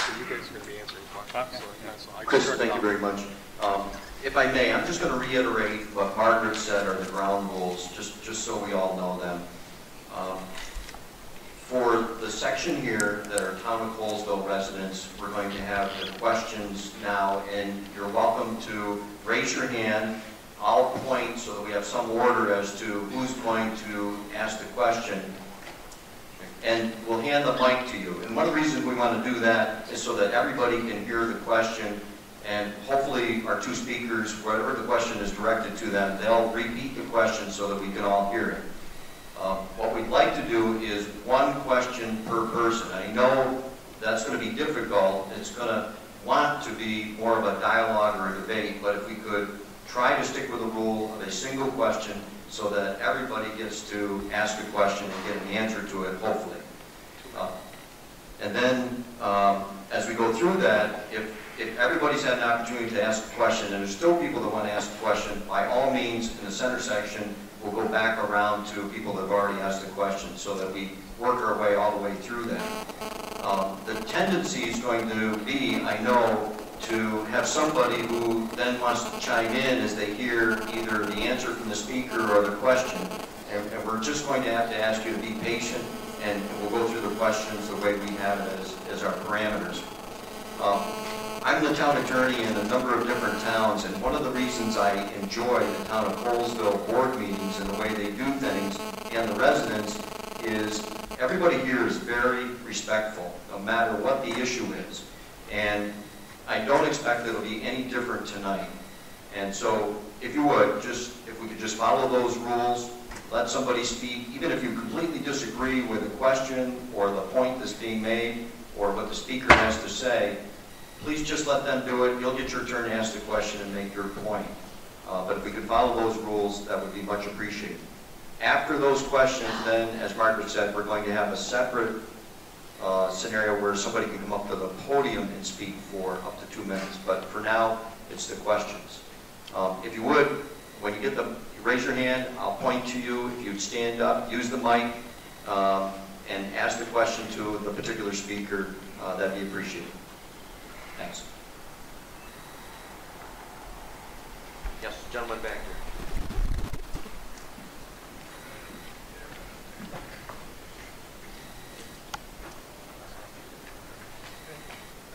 so you guys are going to be answering questions. Okay. So Chris, thank you very much. If I may, I'm just going to reiterate what Margaret said are the ground rules, just so we all know them. For the section here that are town of Colesville residents, we're going to have the questions now, and you're welcome to raise your hand. I'll point so that we have some order as to who's going to ask the question. And we'll hand the mic to you. And one of the reasons we want to do that is so that everybody can hear the question, and hopefully our two speakers, whatever the question is directed to them, they'll repeat the question so that we can all hear it. What we'd like to do is one question per person. I know that's going to be difficult. It's going to want to be more of a dialogue or a debate, but if we could try to stick with the rule of a single question so that everybody gets to ask a question and get an answer to it, hopefully. And then as we go through that, if everybody's had an opportunity to ask a question and there's still people that want to ask a question, by all means, in the center section, we'll go back around to people that have already asked the question so that we work our way all the way through that. The tendency is going to be, I know, to have somebody who then wants to chime in as they hear either the answer from the speaker or the question. And we're just going to have to ask you to be patient, and we'll go through the questions the way we have it as our parameters. I'm the town attorney in a number of different towns, and one of the reasons I enjoy the town of Colesville board meetings and the way they do things and the residents is everybody here is very respectful, no matter what the issue is. And I don't expect that it'll be any different tonight. And so if you would, if we could just follow those rules, let somebody speak, even if you completely disagree with the question or the point that's being made or what the speaker has to say, please just let them do it. You'll get your turn to ask the question and make your point. But if we could follow those rules, that would be much appreciated. After those questions, then, as Margaret said, we're going to have a separate scenario where somebody can come up to the podium and speak for up to 2 minutes. But for now, it's the questions. If you would, when you get them, raise your hand. I'll point to you. If you'd stand up, use the mic, and ask the question to the particular speaker, that'd be appreciated. Thanks. Yes, gentleman back here.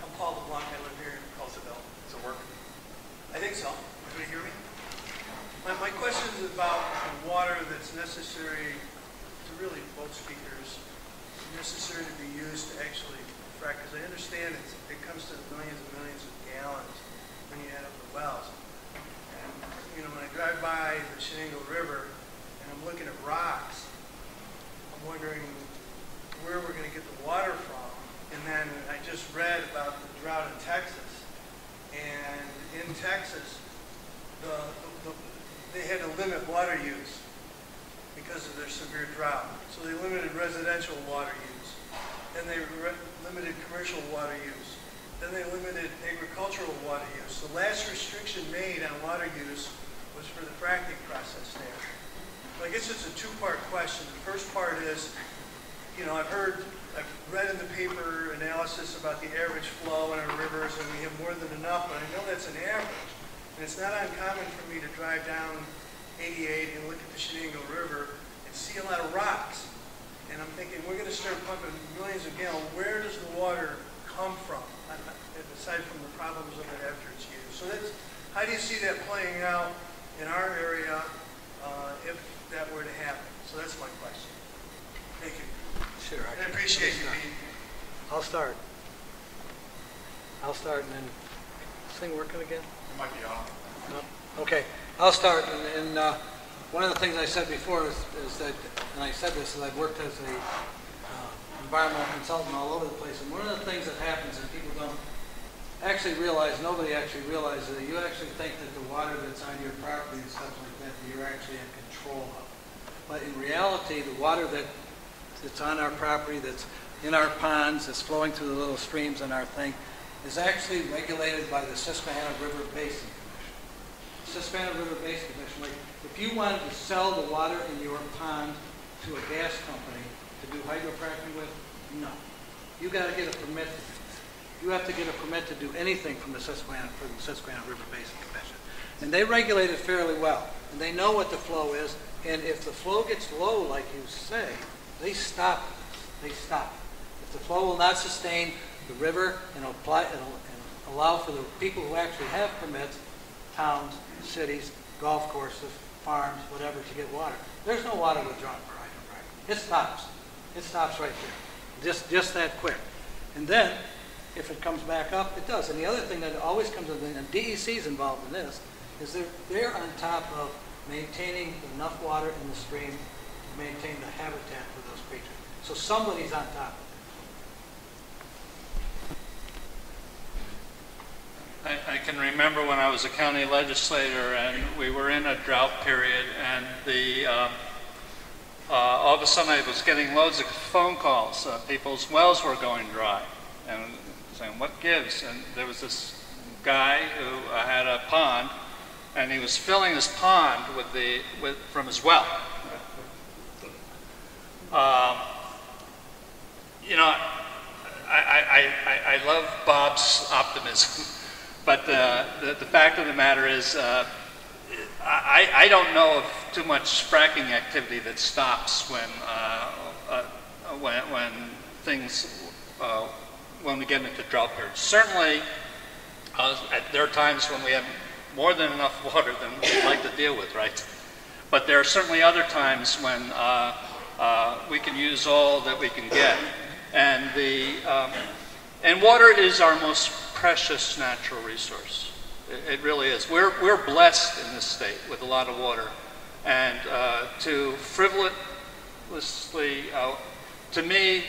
I'm Paul LeBlanc. I live here in Colesville. Does it work? I think so. Can you hear me? My question is about the water that's necessary to really both speakers, necessary to be used to actually. Because I understand it comes to millions and millions of gallons when you add up the wells. And you know, when I drive by the Shenango River and I'm looking at rocks, I'm wondering where we're going to get the water from. And then I just read about the drought in Texas. And in Texas, they had to limit water use because of their severe drought. So they limited residential water use. Then they limited commercial water use. Then they limited agricultural water use. The last restriction made on water use was for the fracking process there. So I guess it's a two-part question. The first part is, you know, I've read in the paper analysis about the average flow in our rivers, and we have more than enough, but I know that's an average. And it's not uncommon for me to drive down 88 and look at the Shenango River and see a lot of rocks. And I'm thinking, we're going to start pumping millions of gallons. Where does the water come from, aside from the problems of it after it's used? So that's, how do you see that playing out in our area if that were to happen? So that's my question. Thank you. Sure. I appreciate you being here. I'll start and then, is this thing working again? It might be off. No? Okay. I'll start and one of the things I said before is that, and I said this, is I've worked as an environmental consultant all over the place, and one of the things that happens that people don't actually realize, nobody actually realizes, that you actually think that the water that's on your property and stuff like that, you're actually in control of. But in reality, the water that's on our property, that's in our ponds, that's flowing through the little streams in our thing, is actually regulated by the Susquehanna River Basin Commission. Susquehanna River Basin Commission, like, if you wanted to sell the water in your pond to a gas company to do hydrofracking with, no. You got to get a permit. you have to get a permit to do anything from the Susquehanna River Basin Commission. And they regulate it fairly well. And they know what the flow is. And if the flow gets low, like you say, they stop it. They stop it. If the flow will not sustain the river and apply and allow for the people who actually have permits, towns, cities, golf courses, farms, whatever, to get water. There's no water withdrawn for hydrocarbons. It stops. It stops right there. Just that quick. And then, if it comes back up, it does. And the other thing that always comes up, and DEC is involved in this, is they're on top of maintaining enough water in the stream to maintain the habitat for those creatures. So somebody's on top of it. I can remember when I was a county legislator and we were in a drought period, and the all of a sudden I was getting loads of phone calls. People's wells were going dry. And saying, what gives? And there was this guy who had a pond, and he was filling his pond with the from his well. You know, I love Bob's optimism, but the fact of the matter is, I don't know of too much fracking activity that stops when things. When we get into drought periods. Certainly, there are times when we have more than enough water than we'd like to deal with, right? But there are certainly other times when we can use all that we can get. And the and water is our most precious natural resource. It really is. We're blessed in this state with a lot of water, and to frivolously, to me.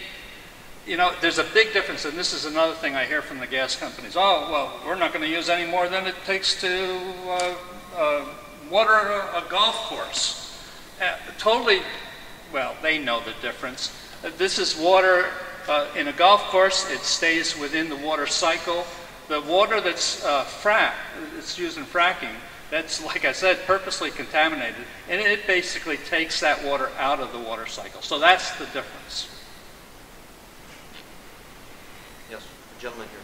You know, there's a big difference, and this is another thing I hear from the gas companies. Oh, well, we're not going to use any more than it takes to water a golf course. Totally, well, they know the difference. This is water in a golf course. It stays within the water cycle. The water that's it's used in fracking, that's, like I said, purposely contaminated, and it basically takes that water out of the water cycle. So that's the difference. Gentleman here.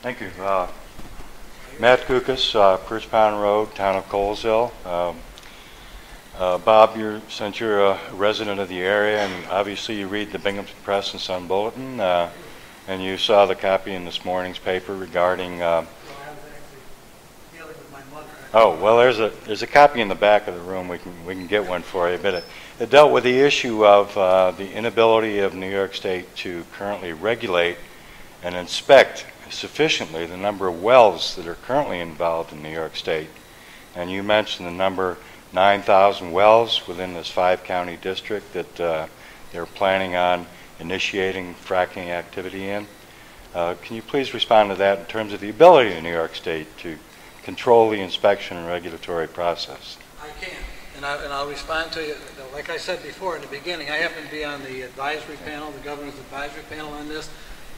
Thank you. Matt Kukas, Pound Road, town of Colesville. Bob, since you're a resident of the area, and obviously you read the Binghamton Press and Sun Bulletin, and you saw the copy in this morning's paper regarding oh, well, there's a copy in the back of the room. We can get one for you. But it dealt with the issue of the inability of New York State to currently regulate and inspect sufficiently the number of wells that are currently involved in New York State. And you mentioned the number 9,000 wells within this 5-county district that they're planning on initiating fracking activity in. Can you please respond to that in terms of the ability of New York State to control the inspection and regulatory process? I can, and I'll respond to you. Like I said before in the beginning, I happen to be on the advisory panel, the governor's advisory panel on this,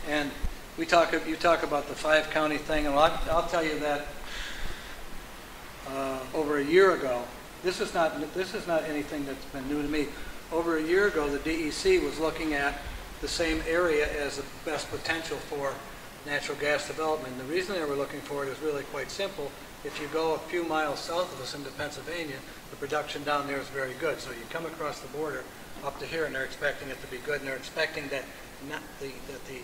and you talk about the 5-county thing, and I'll tell you that over a year ago, this is not anything that's been new to me. Over a year ago, the DEC was looking at the same area as the best potential for natural gas development. And the reason they were looking for it is really quite simple. If you go a few miles south of us into Pennsylvania, the production down there is very good. So you come across the border up to here, and they're expecting it to be good, and they're expecting that that the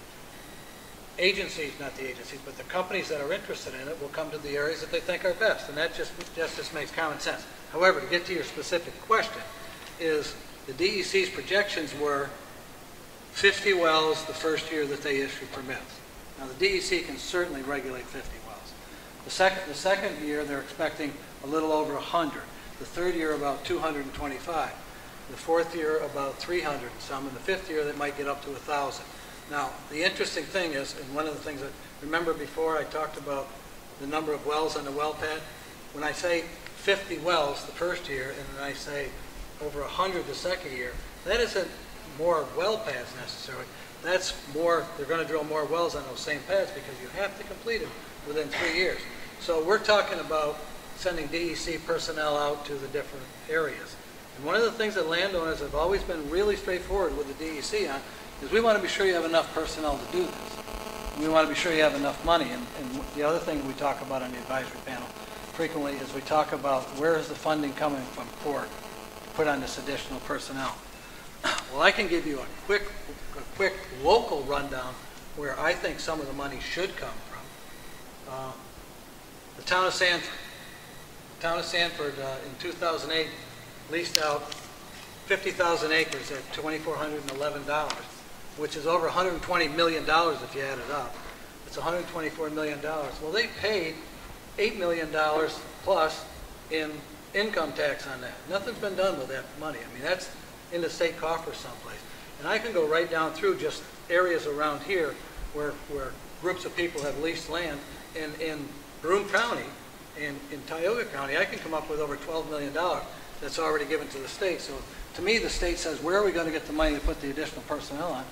agencies, not the agencies, but the companies that are interested in it will come to the areas that they think are best. And that just makes common sense. However, to get to your specific question, is the DEC's projections were 50 wells the first year that they issued permits. Now, the DEC can certainly regulate 50 wells. The second year, they're expecting a little over 100. The third year, about 225. The fourth year, about 300 and some. And the fifth year, that might get up to 1,000. Now, the interesting thing is, and one of the things that, remember before I talked about the number of wells on the well pad? When I say 50 wells the first year, and then I say over 100 the second year, that isn't more well pads necessarily. That's more, they're going to drill more wells on those same pads because you have to complete them within 3 years. So we're talking about sending DEC personnel out to the different areas. And one of the things that landowners have always been really straightforward with the DEC on is we want to be sure you have enough personnel to do this. We want to be sure you have enough money. And the other thing we talk about on the advisory panel frequently is we talk about where is the funding coming from for put on this additional personnel. Well, I can give you a quick local rundown where I think some of the money should come from. The town of Sanford. The town of Sanford in 2008 leased out 50,000 acres at $2,411, which is over $120 million if you add it up. It's $124 million. Well, they paid $8 million plus in income tax on that. Nothing's been done with that money. I mean, that's in the state coffer someplace. And I can go right down through just areas around here where groups of people have leased land. And in Broome County, in Tioga County, I can come up with over $12 million that's already given to the state. So to me, the state says, where are we going to get the money to put the additional personnel on?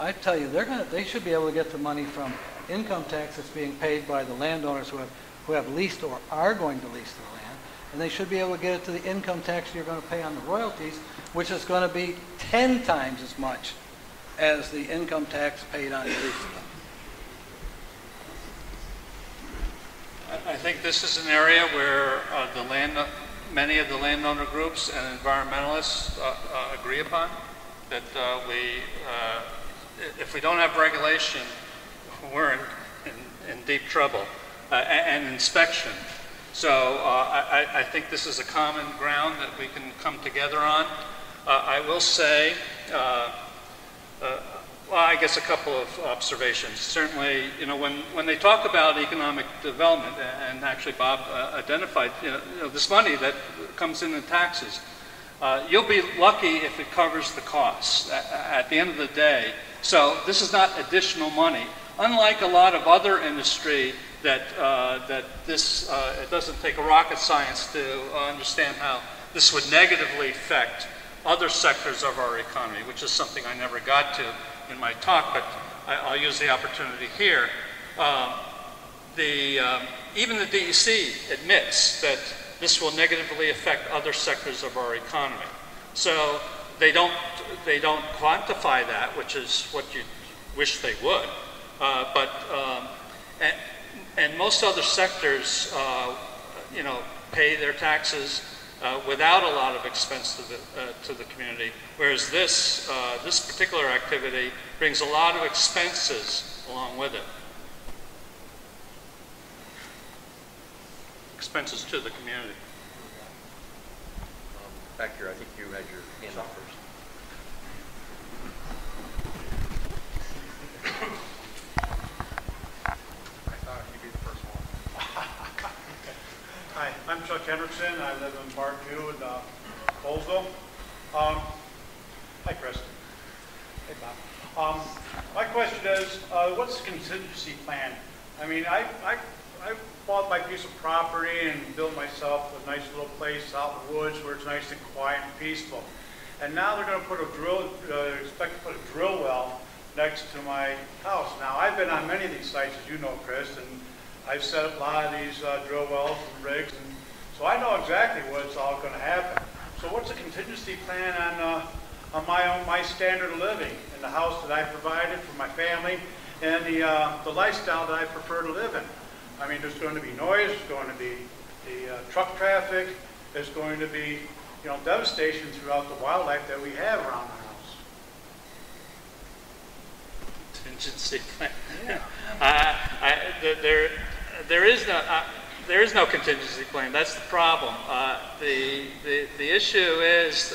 I tell you, they should be able to get the money from income tax that's being paid by the landowners who have leased or are going to lease their land. And they should be able to get it to the income tax you're going to pay on the royalties, which is going to be 10 times as much as the income tax paid on the lease. I think this is an area where many of the landowner groups and environmentalists agree upon that if we don't have regulation, we're in deep trouble, and inspection. So I think this is a common ground that we can come together on. I will say, well, I guess a couple of observations. Certainly, you know, when they talk about economic development, and actually Bob identified, you know, this money that comes in taxes, you'll be lucky if it covers the costs at the end of the day. So this is not additional money. Unlike a lot of other industry that, it doesn't take a rocket science to understand how this would negatively affect other sectors of our economy, which is something I never got to in my talk, but I'll use the opportunity here. Even the DEC admits that this will negatively affect other sectors of our economy. So they don't quantify that, which is what you wish they would. And most other sectors, you know, pay their taxes without a lot of expense to the community, whereas this this particular activity brings a lot of expenses along with it. Expenses to the community. Back here, I think you had your hand up first. Hi, I'm Chuck Henderson. I live in Bar 2 in Colesville. Hi, Chris. Hey, Bob. My question is, what's the contingency plan? I mean, I bought my piece of property and built myself a nice little place out in the woods where it's nice and quiet and peaceful. And now they're going to put a expect to put a drill well next to my house. Now, I've been on many of these sites, as you know, Chris, and I've set up a lot of these drill wells and rigs, and so I know exactly what's all going to happen. So what's the contingency plan on my standard of living and the house that I provided for my family and the lifestyle that I prefer to live in? I mean, there's going to be noise, there's going to be the truck traffic, there's going to be, you know, devastation throughout the wildlife that we have around the house. Contingency plan. Yeah. There is no contingency plan. That's the problem. The issue is,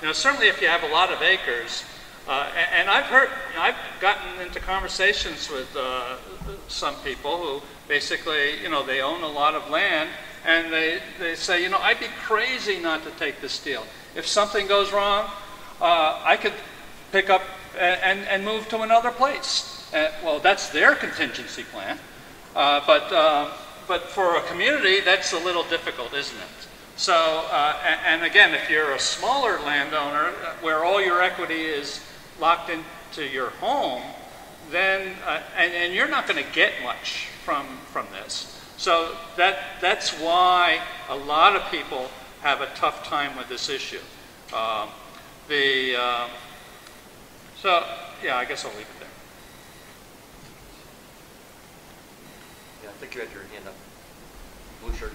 you know, certainly if you have a lot of acres, and I've heard, you know, I've gotten into conversations with some people who basically, you know, they own a lot of land, and they say, you know, I'd be crazy not to take this deal. If something goes wrong, I could pick up and move to another place. Well, that's their contingency plan. But for a community, that's a little difficult, isn't it? So, and again, if you're a smaller landowner where all your equity is locked into your home, then, and you're not going to get much from this. So that's why a lot of people have a tough time with this issue. So yeah, I guess I'll leave it there. Yeah, I think you had your hand up. Blue shirt.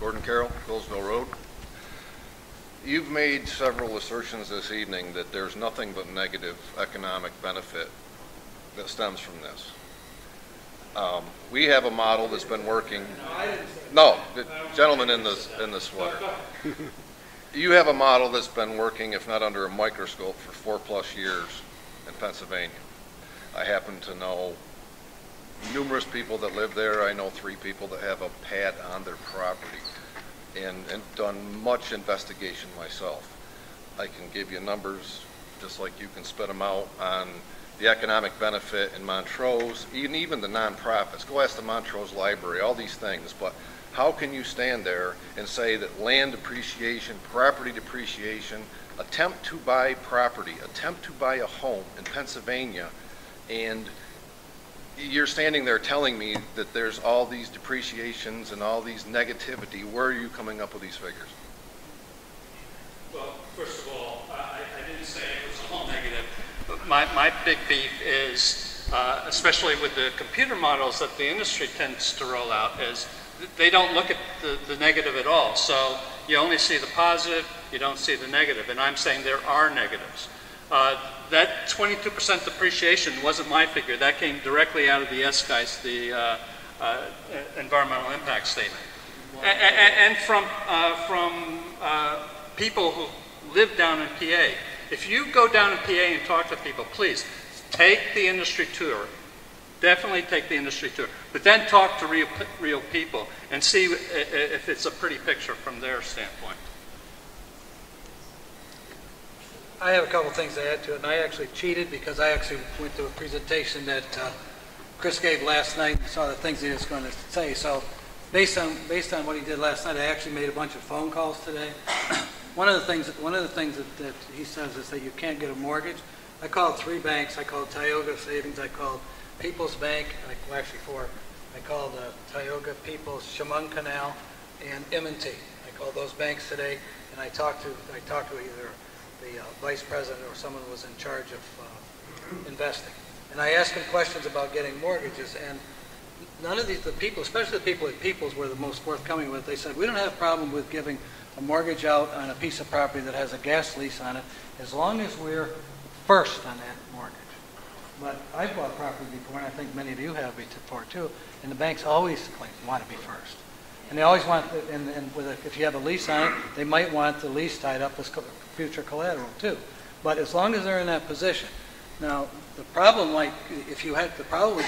Gordon Carroll, Colesville Road. You've made several assertions this evening that there's nothing but negative economic benefit that stems from this. We have a model that's been working. No, the gentleman in the sweater. You have a model that's been working, if not under a microscope, for 4+ years in Pennsylvania. I happen to know numerous people that live there. I know 3 people that have a pad on their property. And done much investigation myself. I can give you numbers just like you can spit them out on the economic benefit in Montrose, even the nonprofits. Go ask the Montrose Library, all these things. But how can you stand there and say that land depreciation, property depreciation, attempt to buy property, attempt to buy a home in Pennsylvania, and you're standing there telling me that there's all these depreciations and all these negativity. Where are you coming up with these figures? Well, first of all, I didn't say it was all negative. But my big beef is, especially with the computer models that the industry tends to roll out, is they don't look at the negative at all. So you only see the positive, you don't see the negative. And I'm saying there are negatives. That 22% depreciation wasn't my figure. That came directly out of the SGEIS, the environmental impact statement. And from people who live down in PA. If you go down in PA and talk to people, please take the industry tour. Definitely take the industry tour. But then talk to real people and see if it's a pretty picture from their standpoint. I have a couple things to add to it, and I actually cheated because I actually went to a presentation that Chris gave last night and saw the things he was going to say. So based on what he did last night, I actually made a bunch of phone calls today. one of the things that he says is that you can't get a mortgage. I called 3 banks. I called Tioga Savings. I called People's Bank. Well, actually 4. I called Tioga, People's, Chemung Canal, and M&T. I called those banks today, and I talked to either the vice president or someone who was in charge of investing. And I asked him questions about getting mortgages, and none of the people, especially the people at People's, were the most forthcoming with it. They said, we don't have a problem with giving a mortgage out on a piece of property that has a gas lease on it, as long as we're first on that mortgage. But I've bought property before, and I think many of you have before too, and the banks always want to be first. And they always want, if you have a lease on it, they might want the lease tied up as future collateral too. But as long as they're in that position. Now, the problem with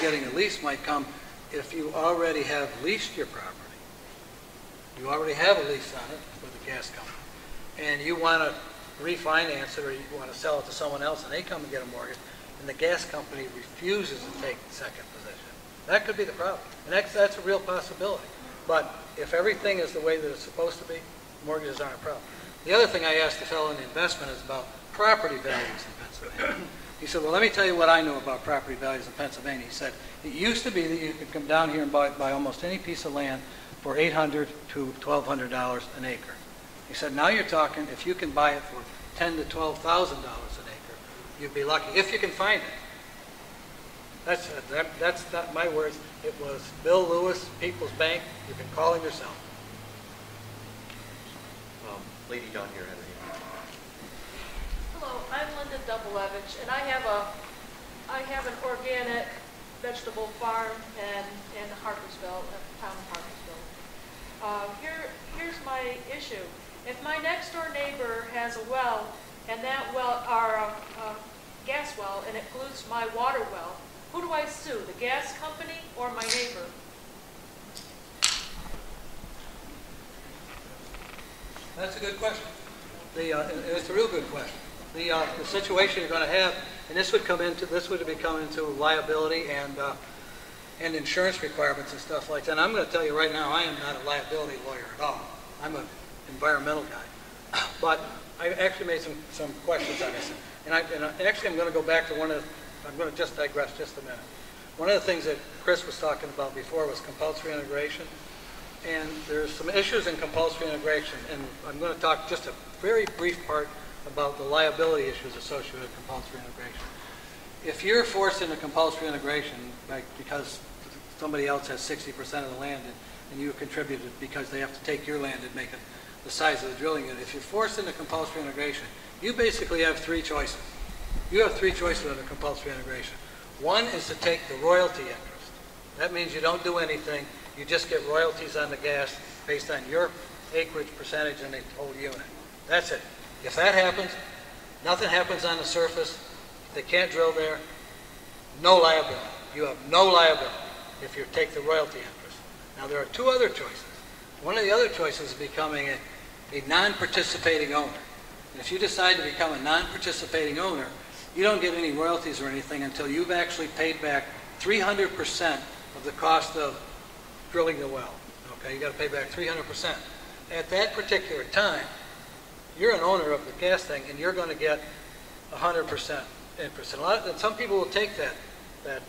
getting a lease might come if you already have leased your property. You already have a lease on it with a gas company, and you want to refinance it or you want to sell it to someone else, and they come and get a mortgage, and the gas company refuses to take the second position. That could be the problem, and that's a real possibility. But if everything is the way that it's supposed to be, mortgages aren't a problem. The other thing I asked the fellow in the investment is about property values in Pennsylvania. He said, well, let me tell you what I know about property values in Pennsylvania. He said, it used to be that you could come down here and buy almost any piece of land for $800 to $1,200 an acre. He said, now you're talking, if you can buy it for $10,000 to $12,000 an acre, you'd be lucky, if you can find it. That's not my words. It was Bill Lewis, People's Bank. You can call him yourself. Lady down here, Henry. Hello, I'm Linda Doublevich, and I have an organic vegetable farm in Harpersville, the town of Harpersville. Here's my issue. If my next door neighbor has a well, and that well are a gas well, and it pollutes my water well, who do I sue, the gas company or my neighbor? That's a good question. It's a real good question. The situation you're going to have, and this would become into liability and insurance requirements and stuff like that. And I'm going to tell you right now, I am not a liability lawyer at all. I'm an environmental guy. But I actually made some questions on this. And actually, I'm going to go back to one of the, I'm going to just digress just a minute. One of the things that Chris was talking about before was compulsory integration. And there's some issues in compulsory integration. And I'm going to talk just a very brief part about the liability issues associated with compulsory integration. If you're forced into compulsory integration because somebody else has 60% of the land and you contributed because they have to take your land and make it the size of the drilling unit, if you're forced into compulsory integration, you basically have three choices. You have three choices under compulsory integration. One is to take the royalty interest. That means you don't do anything. You just get royalties on the gas based on your acreage percentage in the whole unit. That's it. If that happens, nothing happens on the surface. They can't drill there. No liability. You have no liability if you take the royalty interest. Now, there are two other choices. One of the other choices is becoming a non-participating owner. And if you decide to become a non-participating owner, you don't get any royalties or anything until you've actually paid back 300% of the cost of drilling the well. Okay, you got to pay back 300%. At that particular time, you're an owner of the gas thing, and you're going to get 100% interest. And some people will take that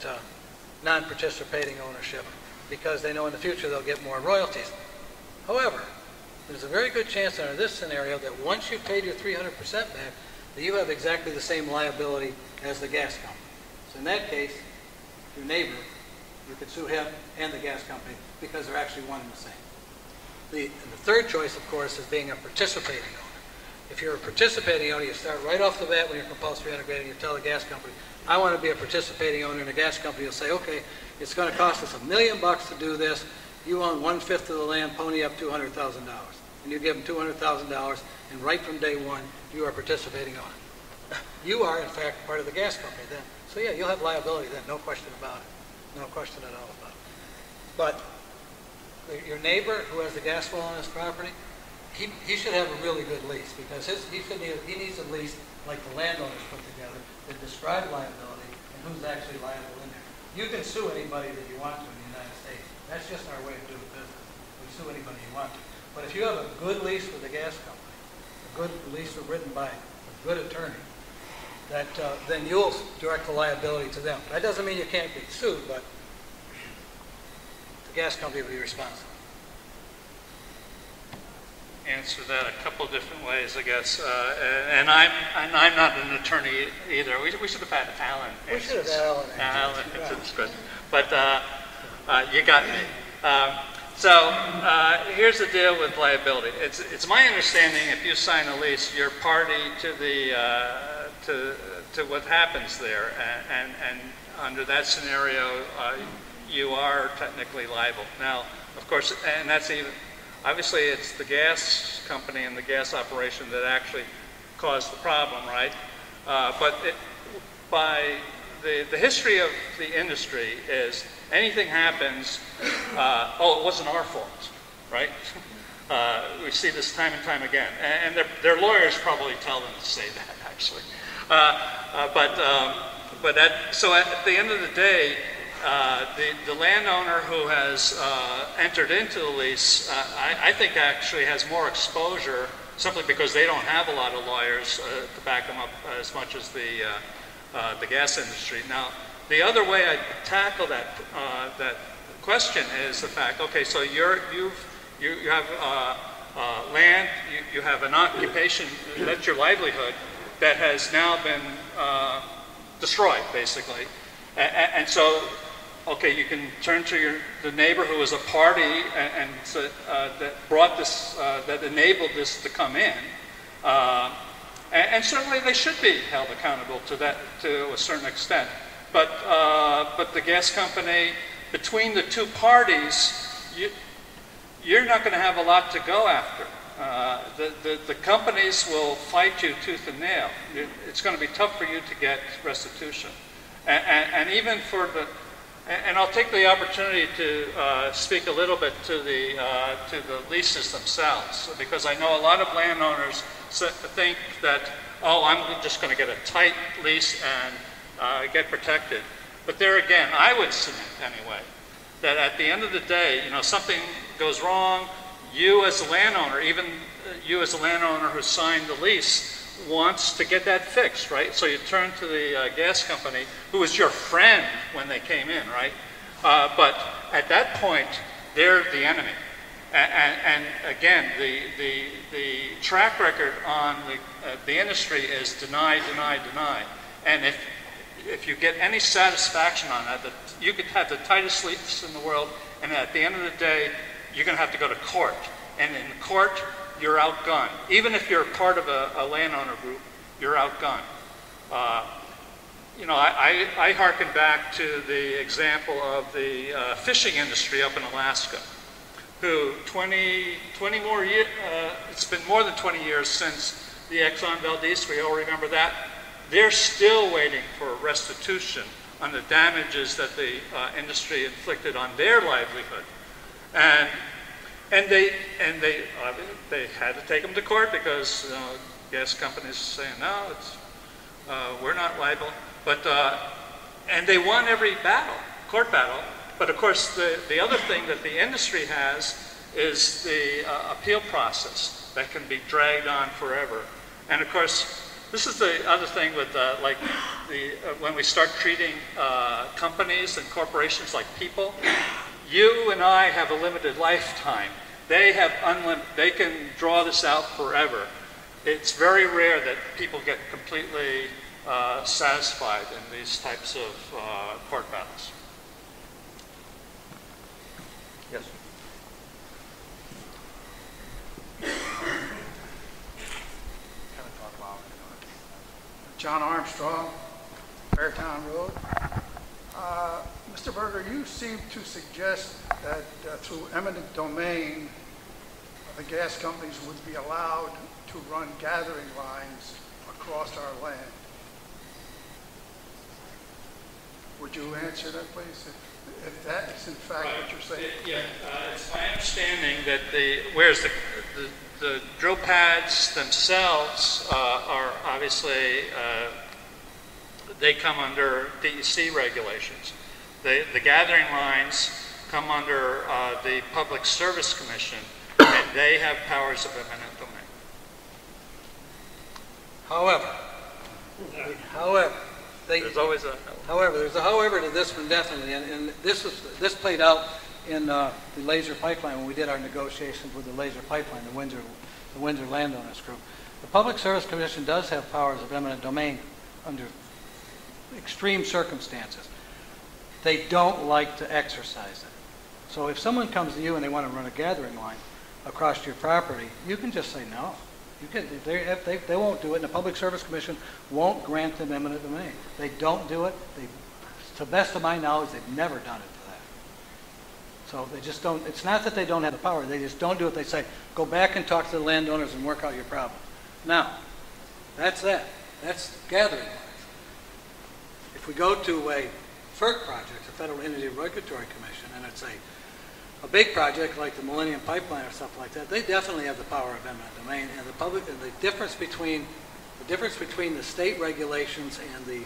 non-participating ownership because they know in the future they'll get more royalties. However, there's a very good chance under this scenario that once you've paid your 300% back, that you have exactly the same liability as the gas company. So in that case, your neighbor, you could sue him and the gas company because they're actually one and the same. The third choice, of course, is being a participating owner. If you're a participating owner, you start right off the bat when you're compulsory integrating, you tell the gas company, I want to be a participating owner, and the gas company will say, okay, it's going to cost us $1 million to do this. You own 1/5 of the land, pony up $200,000. And you give them $200,000, and right from day one, you are participating on it. You are, in fact, part of the gas company then. So yeah, you'll have liability then, no question about it. No question at all about it. But your neighbor who has the gas well on his property, he should have a really good lease because he needs a lease like the landowners put together that describe liability and who's actually liable in there. You can sue anybody that you want to in the United States. That's just our way of doing business. We sue anybody you want to. But if you have a good lease with a gas company, a good lease written by a good attorney, then you'll direct the liability to them. That doesn't mean you can't be sued, but the gas company will be responsible. Answer that a couple different ways, I guess. And I'm not an attorney either. We should have had Alan. We should have had Alan. Right. But you got me. So here's the deal with liability. It's my understanding if you sign a lease, you're party to the to what happens there, and under that scenario, you are technically liable. Now, of course, and that's even. Obviously, it's the gas company and the gas operation that actually caused the problem, right? But by the history of the industry is anything happens, oh, it wasn't our fault, right? We see this time and time again. And their lawyers probably tell them to say that, actually. So at the end of the day, the landowner who has entered into the lease, I think actually has more exposure simply because they don't have a lot of lawyers to back them up as much as the gas industry. Now, the other way I tackle that question is the fact, okay, so you have land, you have an occupation, that's your livelihood, that has now been destroyed, basically. And so, okay, you can turn to the neighbor who was a party and that brought this, that enabled this to come in, and certainly they should be held accountable to that to a certain extent. But the gas company, between the two parties, you're not going to have a lot to go after. The companies will fight you tooth and nail. It's going to be tough for you to get restitution, and even for the. And I'll take the opportunity to speak a little bit to the leases themselves, because I know a lot of landowners think that, oh, I'm just going to get a tight lease and get protected. But there again, I would submit anyway that at the end of the day, you know, something goes wrong. You as a landowner, even you as a landowner who signed the lease wants to get that fixed, right? So you turn to the gas company, who was your friend when they came in, right? But at that point, they're the enemy. And again, the track record on the industry is deny, deny, deny. And if you get any satisfaction on that, you could have the tightest lease in the world, and at the end of the day, you're going to have to go to court. And in court, you're outgunned. Even if you're part of a landowner group, you're outgunned. You know, I hearken back to the example of the fishing industry up in Alaska, who 20 more years, it's been more than 20 years since the Exxon Valdez, we all remember that. They're still waiting for restitution on the damages that the industry inflicted on their livelihood. And they had to take them to court because gas companies are saying, no, it's, we're not liable. But, and they won every battle, court battle. But of course, the other thing that the industry has is the appeal process that can be dragged on forever. And of course, this is the other thing with like when we start treating companies and corporations like people. You and I have a limited lifetime. They have they can draw this out forever. It's very rare that people get completely satisfied in these types of court battles. Yes. John Armstrong, Fairtown Road. Mr. Berger, you seem to suggest that through eminent domain, the gas companies would be allowed to run gathering lines across our land. Would you answer that, please? If that is in fact what you're saying. Yeah, it's my understanding that the drill pads themselves are obviously, they come under DEC regulations. The gathering lines come under the Public Service Commission, and they have powers of eminent domain. However, there's a however to this one definitely, and this played out in the Laser Pipeline when we did our negotiations with the Laser Pipeline, the Windsor landowners group. The Public Service Commission does have powers of eminent domain under extreme circumstances. They don't like to exercise it. So if someone comes to you and they want to run a gathering line across your property, you can just say no. You can, they won't do it, and the Public Service Commission won't grant them eminent domain. They don't do it. They, to the best of my knowledge, they've never done it for that. So they just don't, it's not that they don't have the power, they just don't do it. They say, go back and talk to the landowners and work out your problem. Now, that's that. That's gathering lines. If we go to a FERC project, the Federal Energy Regulatory Commission, and it's a big project like the Millennium Pipeline or stuff like that, they definitely have the power of eminent domain. And the public, and the difference between the state regulations and the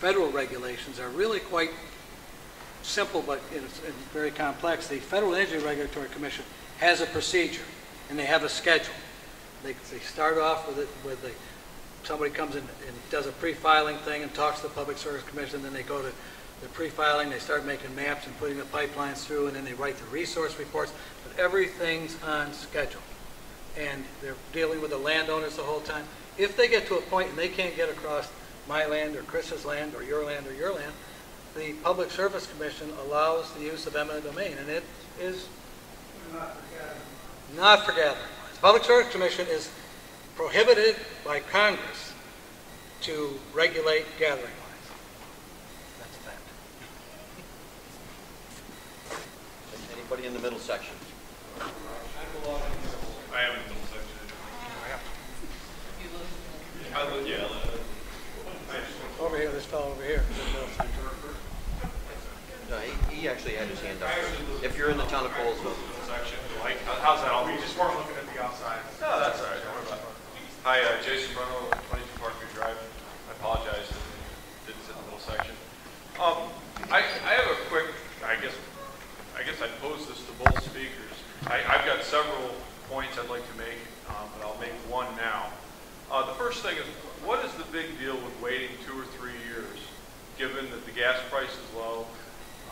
federal regulations are really quite simple, but it's very complex. The Federal Energy Regulatory Commission has a procedure, and they have a schedule. They start off with it with the somebody comes in and does a pre-filing thing and talks to the Public Service Commission, then they go to the pre-filing, they start making maps and putting the pipelines through, and then they write the resource reports, but everything's on schedule. And they're dealing with the landowners the whole time. If they get to a point and they can't get across my land or Chris's land or your land or your land, the Public Service Commission allows the use of eminent domain, and it is not for gathering lines. The Public Service Commission is prohibited by Congress to regulate gathering lines. That's a fact. Anybody in the middle section? I am in the middle section. Over here, this fellow over here. No, he actually had his hand up. If you're in the town of Colesville. Like, how's that? We just weren't looking at the outside. No, that's all right. Don't worry about it. Hi, Jason Bruno, 22 Parkview Drive. I apologize if I didn't sit in the little section. I have a quick, I guess I'd pose this to both speakers. I've got several points I'd like to make. the gas price is low.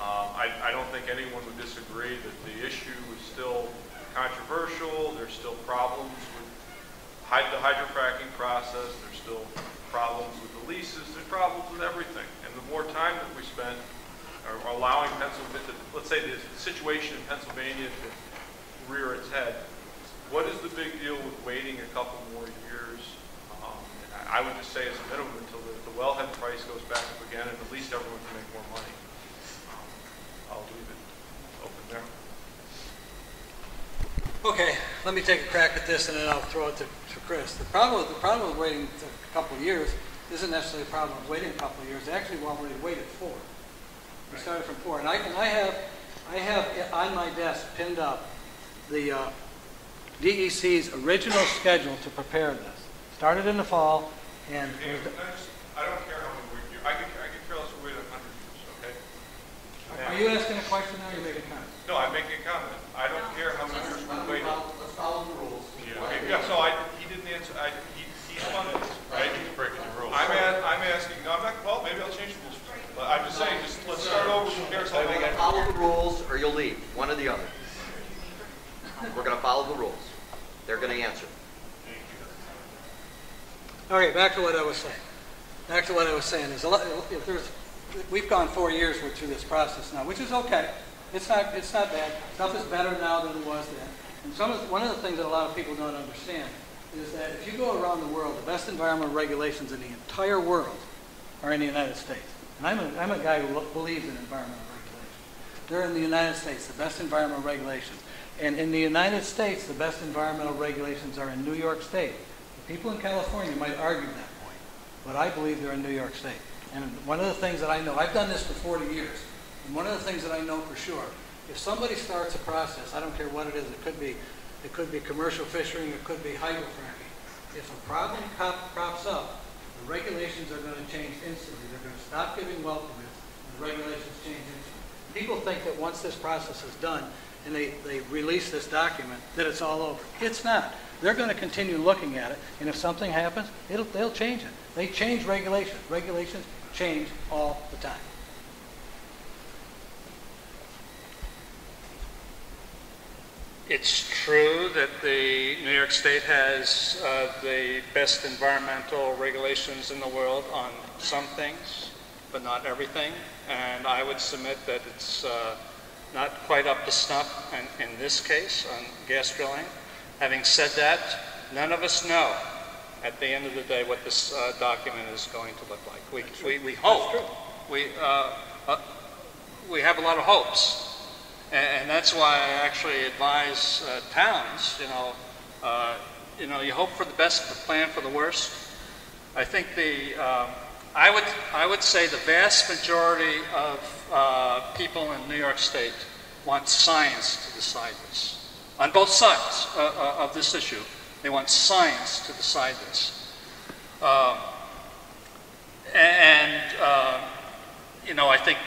I don't think anyone would disagree that the issue is still controversial. There's still problems with the hydrofracking process. There's still problems with the leases. There's problems with everything. And the more time that we spend allowing Pennsylvania, let's say the situation in Pennsylvania to rear its head, what is the big deal with waiting a couple more years? I would just say as a minimum until the wellhead price goes back up again and at least everyone can make more money. I'll leave it open there. Okay, let me take a crack at this and then I'll throw it to Chris. The problem with waiting a couple of years isn't necessarily a problem of waiting a couple of years. They actually want me to wait at 4. We started from 4. And I have on my desk pinned up the DEC's original schedule to prepare this. Started in the fall and... I don't care how many we do. I can tell us wait 100 years, okay? Are you asking a question now or are you making a comment? No, I'm making a comment. I don't care how many years we waited. Let's follow the rules. Yeah, okay. Yeah, so he didn't answer. He's funded this, right? He's breaking the rules. I'm asking, no, I'm not, well, maybe I'll change the rules. But I'm just saying, just let's start over from here. So follow the rules or you'll leave, one or the other. We're going to follow the rules. They're going to answer. All right, back to what I was saying. Back to what I was saying is, if there's, we've gone 4 years through this process now, which is okay. It's not bad. Stuff is better now than it was then. And one of the things that a lot of people don't understand is that if you go around the world, the best environmental regulations in the entire world are in the United States. And I'm a guy who believes in environmental regulations. They're in the United States, the best environmental regulations. And in the United States, the best environmental regulations are in New York State. The people in California might argue that point, but I believe they're in New York State. And one of the things that I know, I've done this for 40 years, and one of the things that I know for sure, if somebody starts a process, I don't care what it is, it could be commercial fishing, it could be hydrofracking. If a problem crops up, the regulations are going to change instantly. They're going to stop giving well permits, and the regulations change instantly. People think that once this process is done and they release this document, that it's all over. It's not. They're going to continue looking at it, and if something happens, they'll change it. They change regulations. Regulations change all the time. It's true that the New York State has the best environmental regulations in the world on some things, but not everything. And I would submit that it's not quite up to snuff in this case on gas drilling. Having said that, none of us know at the end of the day what this document is going to look like. We hope. We have a lot of hopes. And that's why I actually advise towns, you hope for the best, but plan for the worst. I think I would say the vast majority of people in New York State want science to decide this. On both sides of this issue, they want science to decide this. I think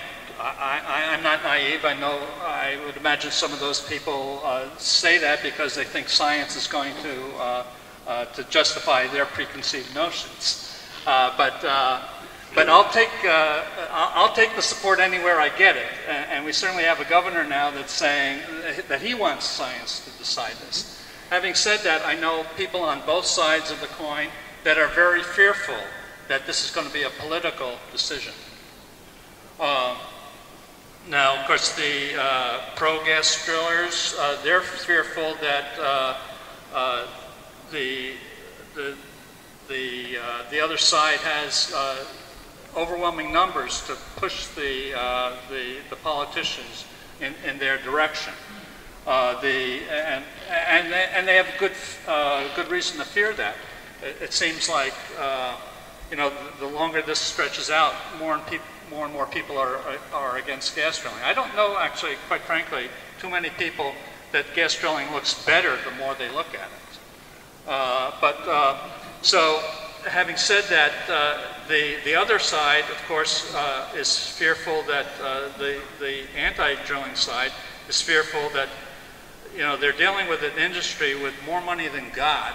I'm not naive. I know, I would imagine some of those people say that because they think science is going to justify their preconceived notions. But I'll take the support anywhere I get it. And we certainly have a governor now that's saying that he wants science to decide this. Having said that, I know people on both sides of the coin that are very fearful that this is going to be a political decision. Now, of course, the pro-gas drillers, they're fearful that the other side has overwhelming numbers to push the politicians in their direction. And they have good reason to fear that. It seems like the longer this stretches out, more and more people are against gas drilling. I don't know, actually, quite frankly, too many people that gas drilling looks better the more they look at it. So having said that, the other side, of course, is fearful that the anti-drilling side is fearful that they're dealing with an industry with more money than God,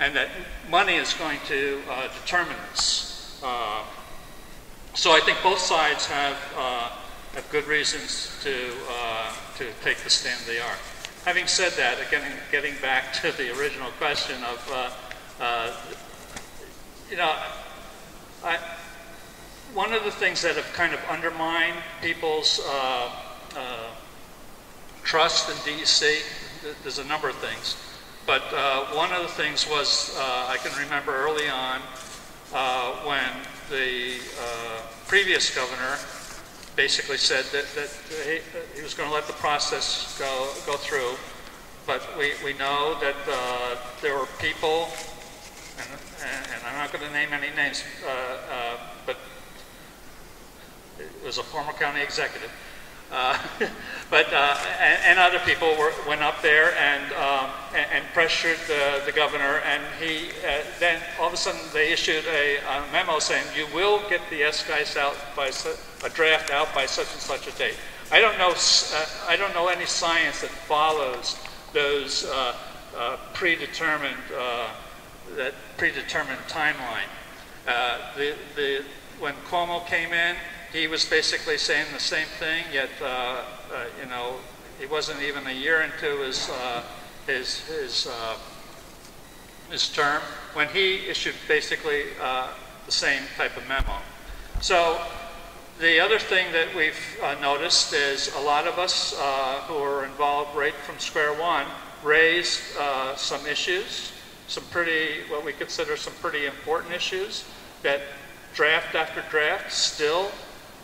and that money is going to determine this. So I think both sides have good reasons to take the stand they are. Having said that, again, getting back to the original question of, you know, one of the things that have kind of undermined people's trust in DEC, there's a number of things, but one of the things was, I can remember early on when the previous governor basically said that he was going to let the process go through, but we know that there were people, and I'm not going to name any names, but it was a former county executive, and other people went up there and pressured the governor, and he then all of a sudden they issued a memo saying you will get the SGEIS out by a draft out by such and such a date. I don't know any science that follows those predetermined timeline. When Cuomo came in, he was basically saying the same thing, yet you know, he wasn't even a year into his term when he issued basically the same type of memo. So the other thing that we've noticed is a lot of us who are involved right from square one raised some issues, some pretty, what we consider some pretty important issues that draft after draft still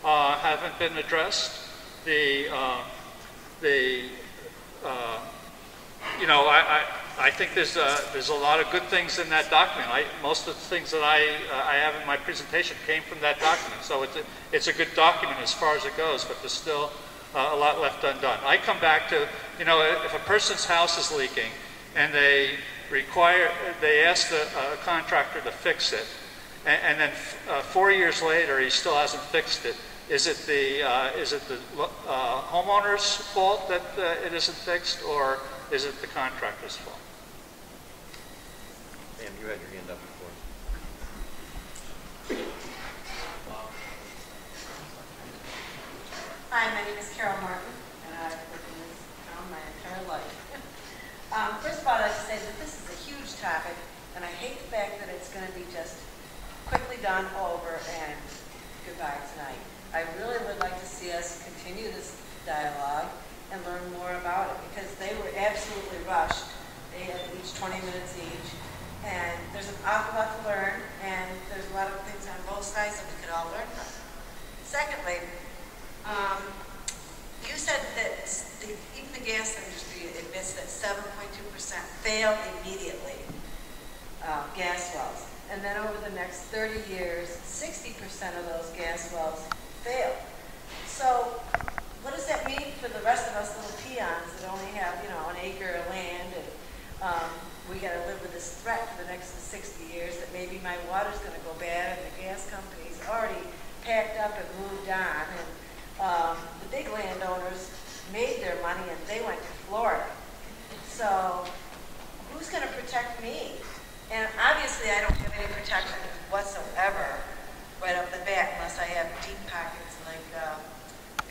haven't been addressed. You know, I think there's a lot of good things in that document. Most of the things that I have in my presentation came from that document. So it's a good document as far as it goes, but there's still a lot left undone. I come back to, you know, if a person's house is leaking and they ask a contractor to fix it, and then 4 years later he still hasn't fixed it. Is it the homeowner's fault that it isn't fixed, or is it the contractor's fault? Ma'am, you had your hand up before. Hi, my name is Carol Martin, and I've lived in this town my entire life. First of all, I'd say that this is a huge topic, and I hate the fact that it's going to be just quickly done over and goodbye tonight. I really would like to see us continue this dialogue and learn more about it, because they were absolutely rushed. They had each 20 minutes each, and there's an awful lot to learn, and there's a lot of things on both sides that we could all learn from. Secondly, you said that even the gas industry admits that 7.2% failed immediately, gas wells. And then over the next 30 years, 60% of those gas wells fail. So what does that mean for the rest of us little peons that only have, you know, an acre of land, and we got to live with this threat for the next 60 years that maybe my water's going to go bad, and the gas company's already packed up and moved on, and the big landowners made their money and they went to Florida. So who's going to protect me? And obviously I don't have any protection whatsoever right off the bat, unless I have deep pockets like the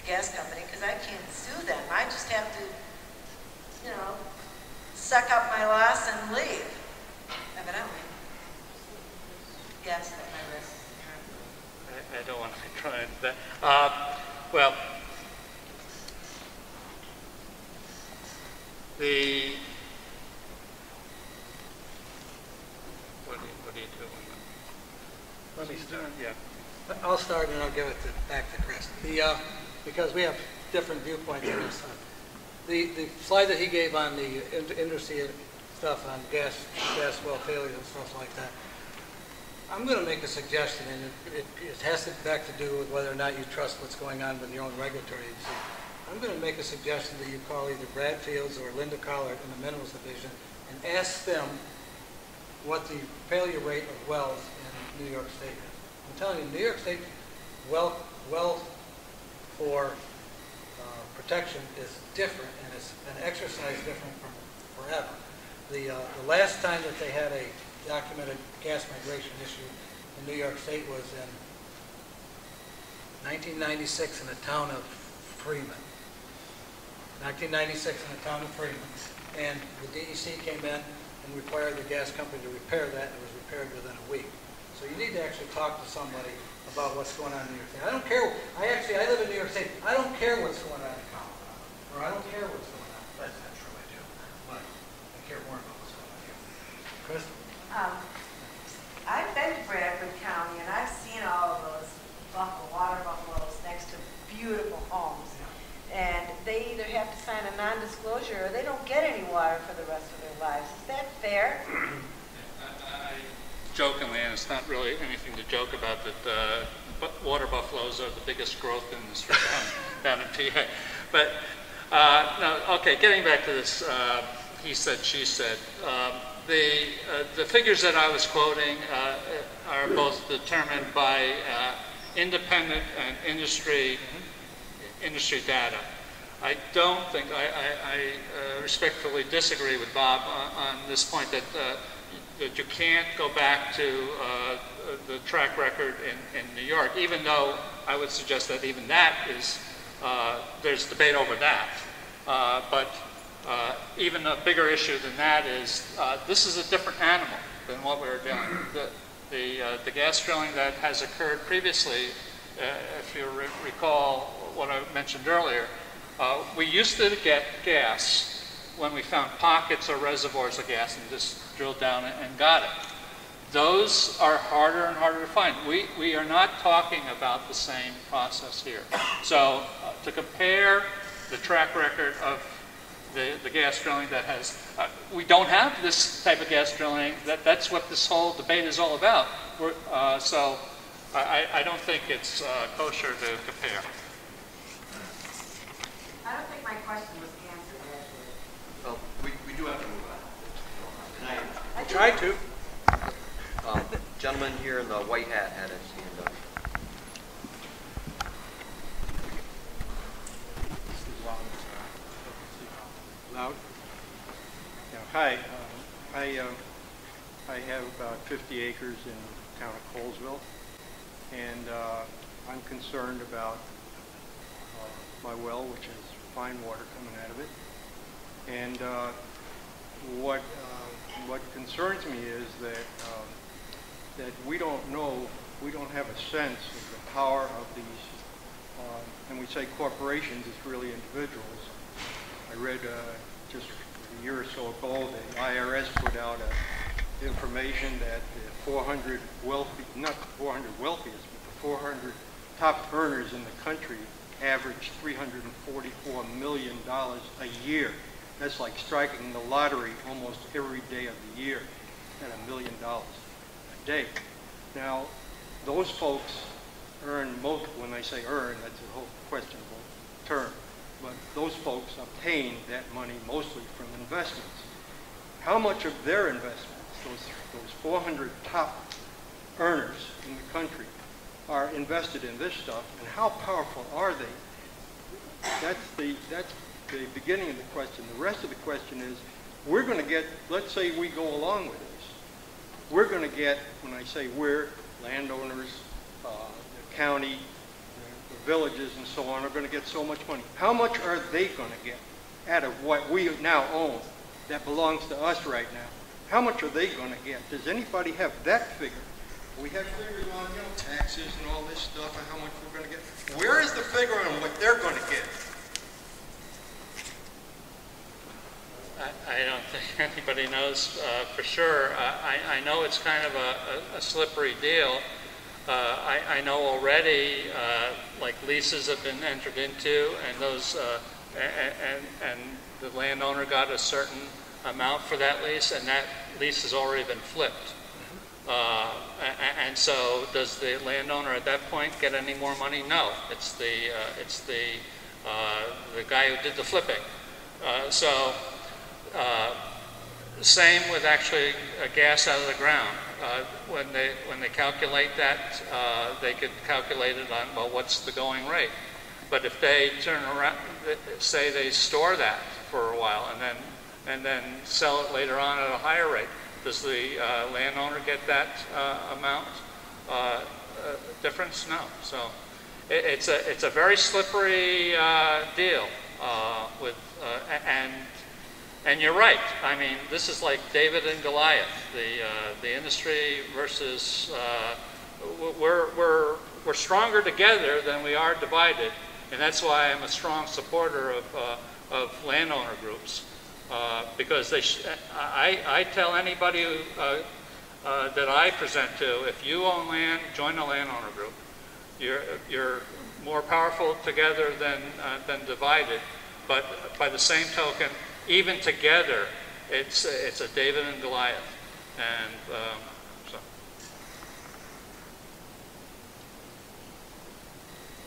gas company, because I can't sue them. I just have to, you know, suck up my loss and leave, evidently. Yes, at my risk. I don't want to be trying that. Well, the... Let me start. Yeah, I'll start and I'll give it back to Chris. Because we have different viewpoints on this. The slide that he gave on the industry stuff on gas well failures and stuff like that. I'm going to make a suggestion, and it has back to do with whether or not you trust what's going on with your own regulatory agency. I'm going to make a suggestion that you call either Brad Fields or Linda Collard in the Minerals Division and ask them what the failure rate of wells in New York State is. I'm telling you, New York State well for protection is different, and it's an exercise different from forever. The last time that they had a documented gas migration issue in New York State was in 1996 in the town of Freeman. 1996 in the town of Freeman. And the DEC came in and required the gas company to repair that, and it was repaired within a week. So you need to actually talk to somebody about what's going on in New York State. I don't care. I live in New York State. I don't care what's going on in Colorado, or I don't care what's going on. That's not true, I do. But I care more about what's going on here. Chris? I've been to Bradford County, and I've seen all of those water buffaloes next to beautiful homes. And they either have to sign a non-disclosure or they don't get any water for the rest of their lives. Is that fair? I jokingly, and it's not really anything to joke about, that water buffaloes are the biggest growth industry down in Tioga. But, no, okay, getting back to this he said, she said, the figures that I was quoting are both determined by independent and industry data. I don't think, I respectfully disagree with Bob on this point that, that you can't go back to the track record in New York, even though I would suggest that even that is, there's debate over that. But even a bigger issue than that is, this is a different animal than what we were doing. The gas drilling that has occurred previously, if you recall, what I mentioned earlier, we used to get gas when we found pockets or reservoirs of gas and just drilled down and got it. Those are harder and harder to find. We are not talking about the same process here. So to compare the track record of the gas drilling that has, we don't have this type of gas drilling. That's what this whole debate is all about. So I don't think it's kosher to compare. I don't think my question was answered actually. Well, we do have to move on. Can I try to? Gentleman here in the white hat had his hand up. Loud? Yeah, hi. I have about 50 acres in the town of Colesville, and I'm concerned about my well, which is fine water coming out of it. And what concerns me is that that we don't have a sense of the power of these. And we say corporations, it's really individuals. I read just a year or so ago the IRS put out information that the 400 wealthy, not the 400 wealthiest, but the 400 top earners in the country average $344 million a year. That's like striking the lottery almost every day of the year at $1 million a day. Now, those folks earn most, when I say earn, that's a whole questionable term, but those folks obtain that money mostly from investments. How much of their investments, those 400 top earners in the country, are invested in this stuff, and how powerful are they? That's the beginning of the question. The rest of the question is, we're going to get, let's say we go along with this, we're going to get, when I say we're, landowners, the county, the villages, and so on, are going to get so much money. How much are they going to get out of what we now own that belongs to us right now? How much are they going to get? Does anybody have that figure? We have figures on, you know, taxes and all this stuff and how much we're going to get. Where is the figure on what they're going to get? I don't think anybody knows for sure. I know it's kind of a slippery deal. I know already, like leases have been entered into, and those and the landowner got a certain amount for that lease, and that lease has already been flipped. And so, does the landowner at that point get any more money? No, it's the guy who did the flipping. Same with actually gas out of the ground. When they calculate that, they could calculate it on, well, what's the going rate? But if they turn around, say they store that for a while and then sell it later on at a higher rate. Does the landowner get that amount difference? No. So it's a very slippery deal with and you're right. I mean, this is like David and Goliath, the industry versus we're stronger together than we are divided, and that's why I'm a strong supporter of landowner groups, because they I tell anybody who, that I present to, if you own land, join a landowner group. You're more powerful together than divided, but by the same token, even together, it's a David and Goliath, and so.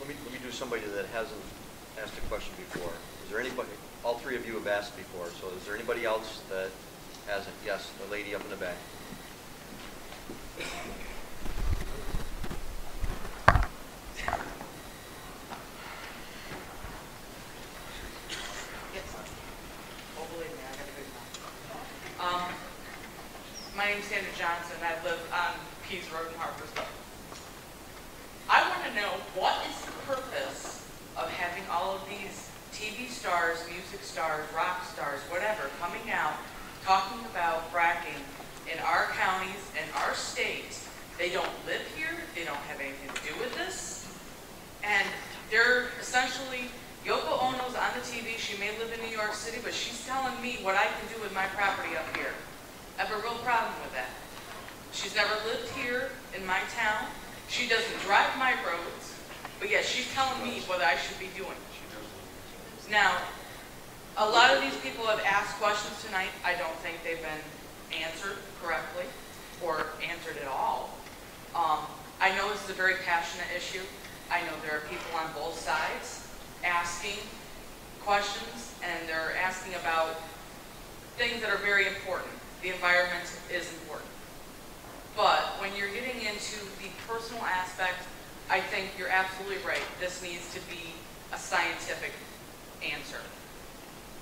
Let me do somebody that hasn't asked a question before. Is there anybody? All three of you have asked before, so is there anybody else that hasn't? Yes, the lady up in the back. My name is Sandra Johnson, and I live on Pease Road in Harpersville. I want to know, what is the purpose of having all of these TV stars, music stars, rock stars, whatever, coming out, talking about fracking in our counties and our states? They don't live here, they don't have anything to do with this, and they're essentially, Yoko Ono's on the TV, she may live in New York City, but she's telling me what I can do with my property up here. I have a real problem with that. She's never lived here in my town. She doesn't drive my roads, but yet she's telling me what I should be doing. Now, a lot of these people have asked questions tonight. I don't think they've been answered correctly or answered at all. I know this is a very passionate issue. I know there are people on both sides asking questions, and they're asking about things that are very important. The environment is important. But when you're getting into the personal aspect, I think you're absolutely right. This needs to be a scientific answer.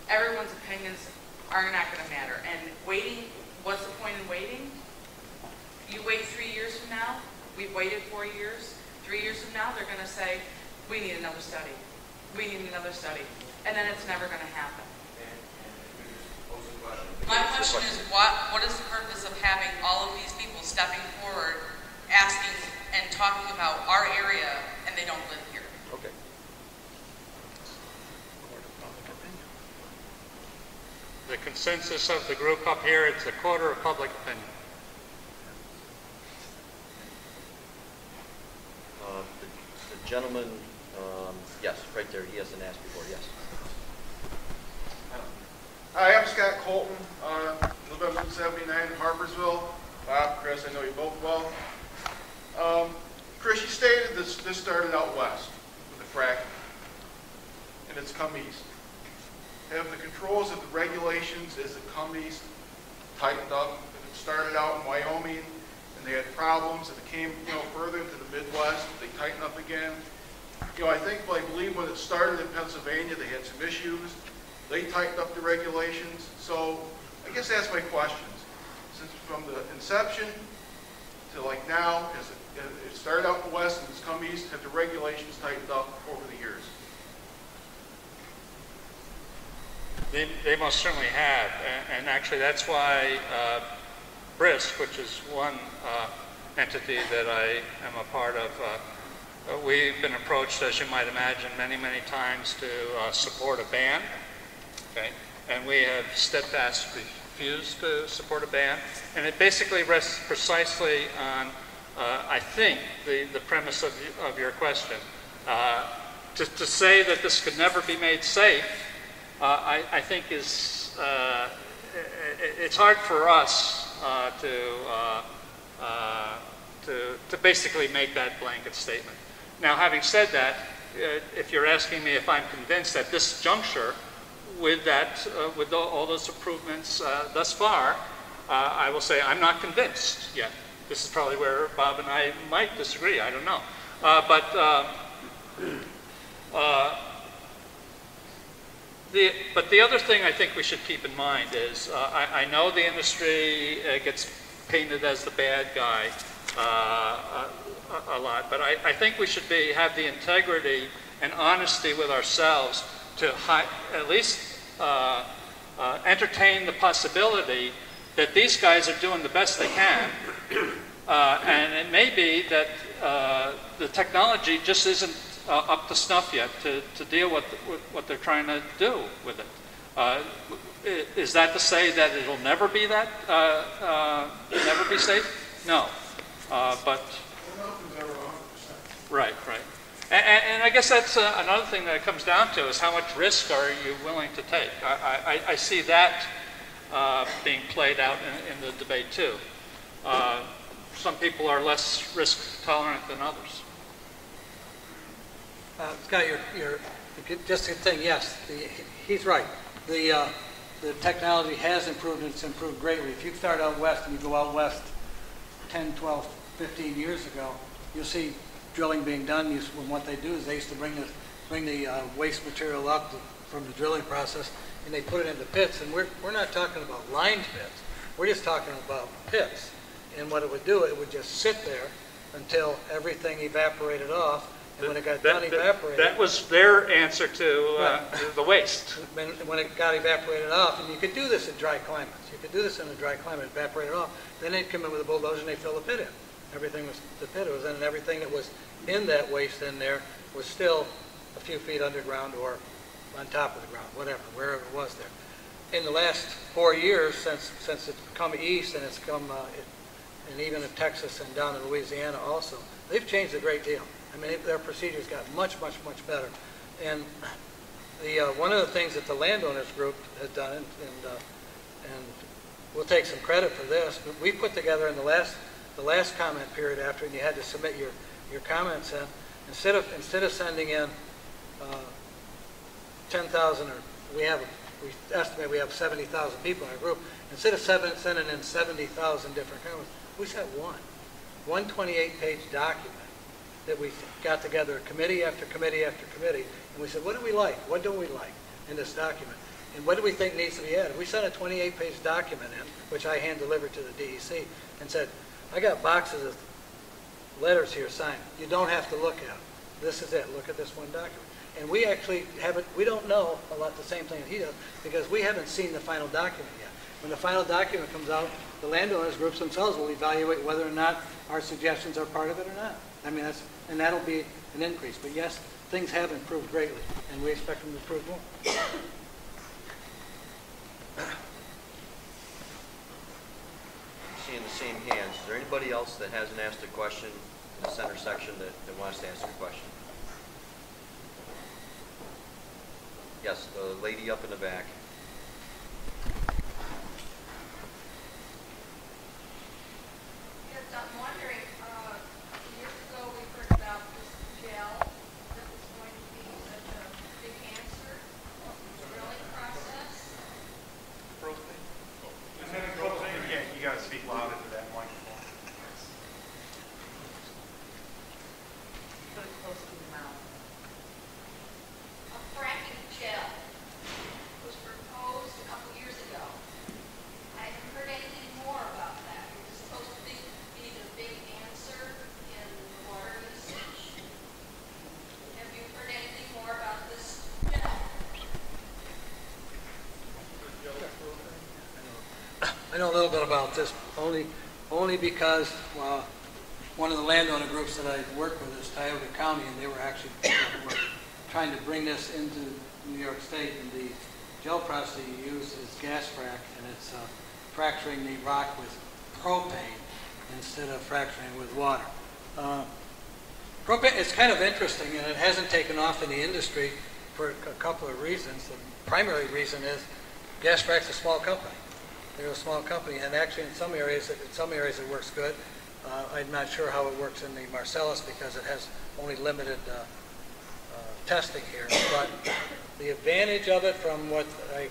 Everyone's opinions are not going to matter. And waiting, what's the point in waiting? You wait 3 years from now, we've waited 4 years. 3 years from now, they're going to say, we need another study. We need another study. And then it's never going to happen. My question is, what is the purpose of having all of these people stepping forward, asking and talking about our area, and they don't live here? Okay. The consensus of the group up here, it's a quarter of public opinion. The gentleman, yes, right there, he hasn't asked before, yes. Hi, I'm Scott Colton. Live on Route 79 in Harpersville. Bob, Chris, I know you both well. Chris, you stated this started out west with the fracking, and it's come east. Have the controls of the regulations as it come east tightened up? It started out in Wyoming, and they had problems, and it came further into the Midwest. They tightened up again. I believe when it started in Pennsylvania, they had some issues. They tightened up the regulations. So I guess that's my question. Since from the inception to like now, as it started out in the west and it's come east, have the regulations tightened up over the years? They most certainly have. And actually that's why BRISC, which is one entity that I am a part of, we've been approached, as you might imagine, many, many times to support a ban. Okay. And we have steadfastly refused to support a ban. And it basically rests precisely on, I think, the premise of your question. To say that this could never be made safe, I think is, it's hard for us to basically make that blanket statement. Now, having said that, if you're asking me if I'm convinced at this juncture, with that, with all those improvements thus far, I will say I'm not convinced yet. This is probably where Bob and I might disagree, I don't know. But the other thing I think we should keep in mind is, I know the industry gets painted as the bad guy a lot. But I think we should have the integrity and honesty with ourselves to at least entertain the possibility that these guys are doing the best they can. And it may be that the technology just isn't up to snuff yet to deal with what they're trying to do with it. Is that to say that it'll never be that, never be safe? No, but. Right, right. And I guess that's another thing that it comes down to is how much risk are you willing to take? I see that being played out in the debate too. Some people are less risk tolerant than others. Scott, you're just a thing. Yes, he's right. The technology has improved, and it's improved greatly. If you start out west and you go out west 10, 12, 15 years ago, you'll see drilling being done. And what they do is they used to bring the waste material up from the drilling process, and they put it into pits. And we're not talking about lined pits. We're just talking about pits. And what it would do, it would just sit there until everything evaporated off. And when it got done evaporated. That was their answer to the waste. When it got evaporated off, and you could do this in dry climates. You could do this in a dry climate, evaporate it off. Then they'd come in with a bulldozer and they'd fill the pit in. Everything was, the pit was in, and everything that was in that waste in there was still a few feet underground or on top of the ground, whatever, wherever it was there. In the last 4 years, since it's come east and it's come, and even in Texas and down in Louisiana also, they've changed a great deal. I mean, their procedures got much, much, much better. And the one of the things that the landowners group had done, and we'll take some credit for this, but we put together in the last comment period after, and you had to submit your comments in. Instead of sending in 10,000, or we estimate we have 70,000 people in our group. Instead of sending in 70,000 different comments, we sent one 28-page document that we got together, committee after committee after committee, and we said, what do we like? What don't we like in this document? And what do we think needs to be added? We sent a 28-page document in, which I hand-delivered to the DEC, and said, I got boxes of letters here signed. You don't have to look at them. This is it. Look at this one document. And we actually haven't, we don't know a lot the same thing that he does, because we haven't seen the final document yet. When the final document comes out, the landowners groups themselves will evaluate whether or not our suggestions are part of it or not. I mean, that's, and that'll be an increase. But yes, things have improved greatly, and we expect them to improve more. Seeing the same hands, is there anybody else that hasn't asked a question in the center section that wants to ask a question? Yes, the lady up in the back. Yes, I'm wondering. I know a little bit about this only because one of the landowner groups that I worked with is Tioga County, and they were actually trying to bring this into New York State. And the gel process that you use is gas frac, and it's fracturing the rock with propane instead of fracturing with water. Propane is kind of interesting, and it hasn't taken off in the industry for a couple of reasons. The primary reason is gas frac's a small company. They're a small company, and actually in some areas it works good. I'm not sure how it works in the Marcellus because it has only limited testing here. But the advantage of it, from what I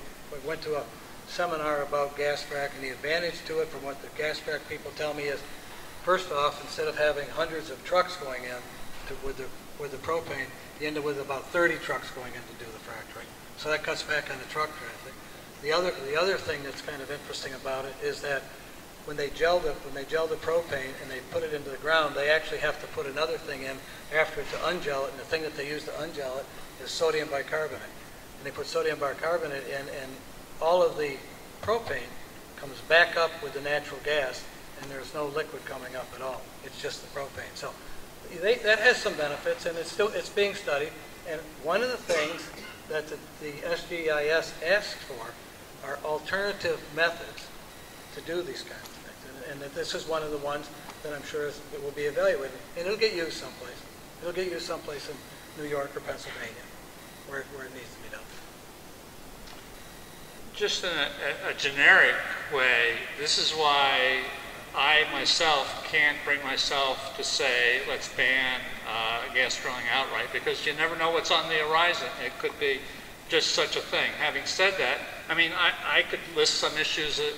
went to a seminar about gas frac, and the advantage to it from what the gas frac people tell me is, first off, instead of having hundreds of trucks going in with the propane, you end up with about 30 trucks going in to do the fracturing. So that cuts back on the truck traffic. The other thing that's kind of interesting about it is that when they gel the propane and they put it into the ground, they actually have to put another thing in after to ungel it, and the thing that they use to ungel it is sodium bicarbonate. And they put sodium bicarbonate in, and all of the propane comes back up with the natural gas, and there's no liquid coming up at all. It's just the propane. So that has some benefits, and it's still, it's being studied. And one of the things that the SGEIS asks for are alternative methods to do these kinds of things. And this is one of the ones that I'm sure it will be evaluated. And it'll get used someplace. It'll get used someplace in New York or Pennsylvania where it needs to be done. Just in a generic way, this is why I myself can't bring myself to say, let's ban gas drilling outright, because you never know what's on the horizon. It could be just such a thing. Having said that, I mean, I could list some issues that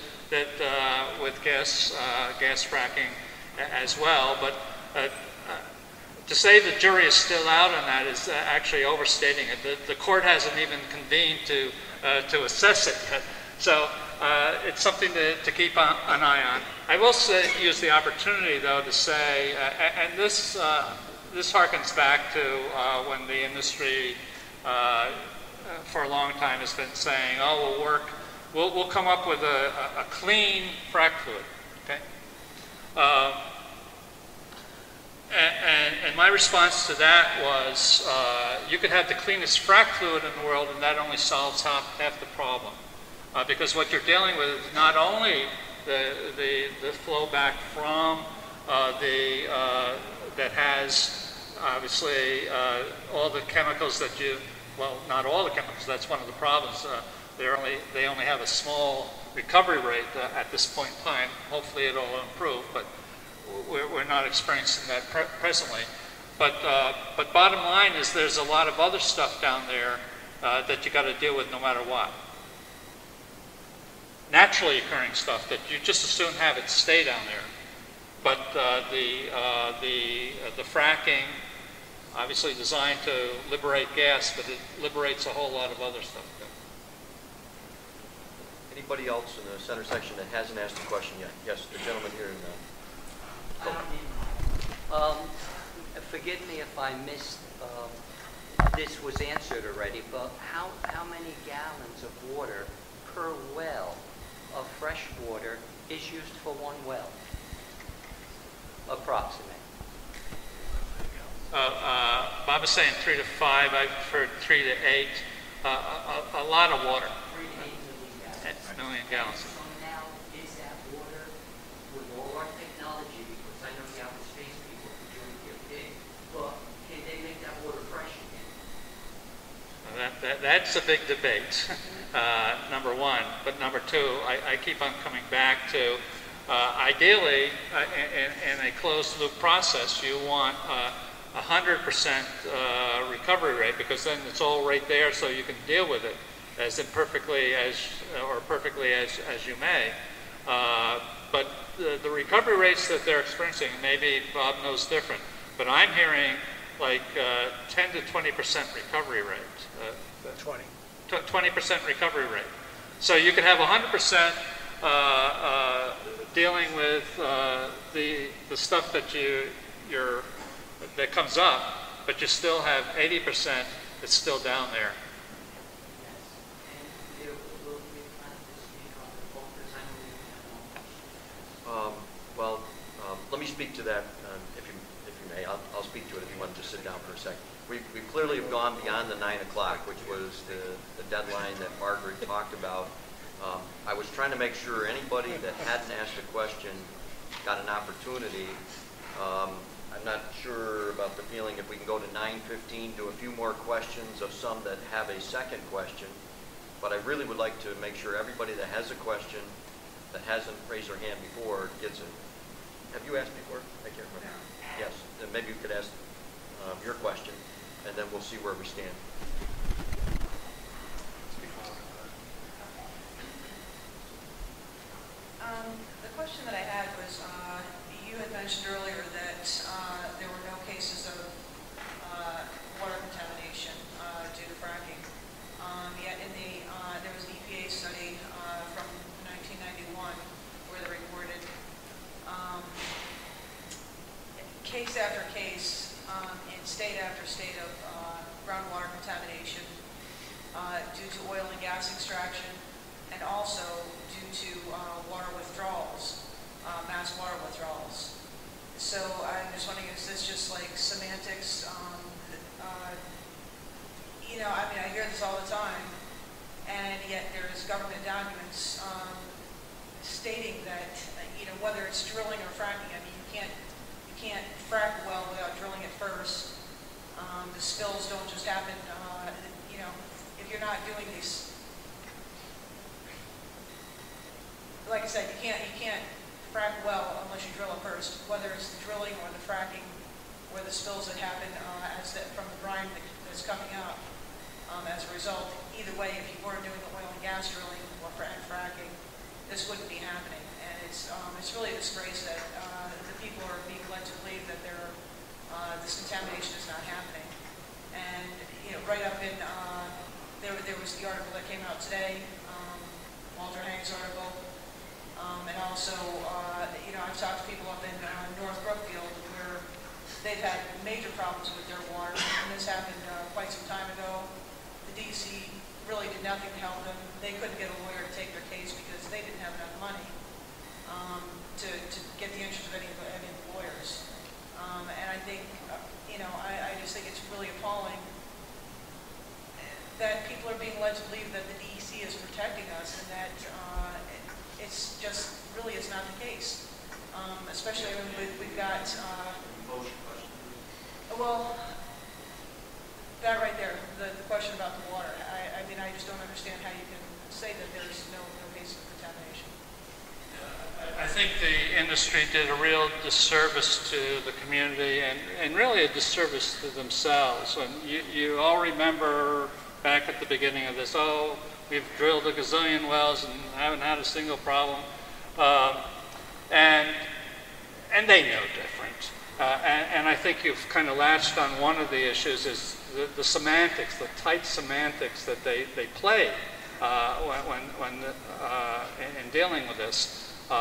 with gas fracking as well, but to say the jury is still out on that is actually overstating it. The court hasn't even convened to assess it yet. So it's something to keep an eye on. I will use the opportunity, though, to say, and this harkens back to when the industry for a long time has been saying, "Oh, we'll come up with a clean frac fluid." Okay. And my response to that was, you could have the cleanest frac fluid in the world, and that only solves half the problem, because what you're dealing with is not only the flow back from that has obviously all the chemicals that you. Well, not all the chemicals. That's one of the problems. They only have a small recovery rate at this point in time. Hopefully, it'll improve, but we're not experiencing that presently. But bottom line is, there's a lot of other stuff down there that you got to deal with no matter what. Naturally occurring stuff that you just as soon have it stay down there. But the fracking. Obviously designed to liberate gas, but it liberates a whole lot of other stuff. Anybody else in the center section that hasn't asked a question yet? Yes, the gentleman here. Forgive me if I missed, this was answered already, but how many gallons of water per well of fresh water is used for one well? Approximately. Bob is saying 3 to 5. I've heard 3 to 8. A lot of water. 3 to 8 million gallons. So now, is that water with all our technology? Because I know the outer space people are doing their thing, but can they make that water fresh again? That's a big debate. Number one, but number two, I keep on coming back to. Ideally, in a closed loop process, you want. 100% recovery rate, because then it's all right there, so you can deal with it as imperfectly as or perfectly as you may. But the recovery rates that they're experiencing, maybe Bob knows different, but I'm hearing like 10 to 20% recovery rate. 20% recovery rate. So you could have 100% dealing with the stuff that you're that comes up, but you still have 80% that's still down there. Let me speak to that, if you may. I'll speak to it if you want to just sit down for a second. We clearly have gone beyond the 9 o'clock, which was the deadline that Margaret talked about. I was trying to make sure anybody that hadn't asked a question got an opportunity. I'm not sure about the feeling if we can go to 9:15, do a few more questions of some that have a second question, but I really would like to make sure everybody that has a question that hasn't raised their hand before gets it. Have you asked before? I can't remember. Yes, then maybe you could ask your question, and then we'll see where we stand. The question that I had was, you had mentioned earlier that there were no cases of water contamination due to fracking. Yet, there was an EPA study from 1991 where they reported due to oil and gas extraction, and also due to water withdrawals, mass water withdrawals. So I'm just wondering, is this just like semantics? You know, I mean, I hear this all the time, and yet there's government documents stating that, you know, whether it's drilling or fracking, I mean, you can't frack a well without drilling it first. The spills don't just happen, you know, if you're not doing these, like I said, you can't frack well unless you drill it first, whether it's the drilling or the fracking or the spills that happen as that from the brine that's coming up as a result. Either way, if you weren't doing the oil and gas drilling or fracking, this wouldn't be happening. And it's really a disgrace that the people are being led to believe that they're this contamination is not happening. And, you know, right up in, there was the article that came out today, Walter Hang's article, and also, you know, I've talked to people up in North Brookfield where they've had major problems with their water, and this happened quite some time ago. The DEC really did nothing to help them. They couldn't get a lawyer to take their case because they didn't have enough money to get the interest of any of the lawyers. And I think, you know, I just think it's really appalling that people are being led to believe that the DEC is protecting us, and that it's just really is not the case. Especially when we've got. Well, that right there, the question about the water. I mean, I just don't understand how you can say that there's no case of contamination. I think the industry did a real disservice to the community and really a disservice to themselves. And you all remember back at the beginning of this, oh, we've drilled a gazillion wells and haven't had a single problem. And they know different. And I think you've kind of latched on one of the issues is the semantics, the tight semantics that they play in dealing with this. You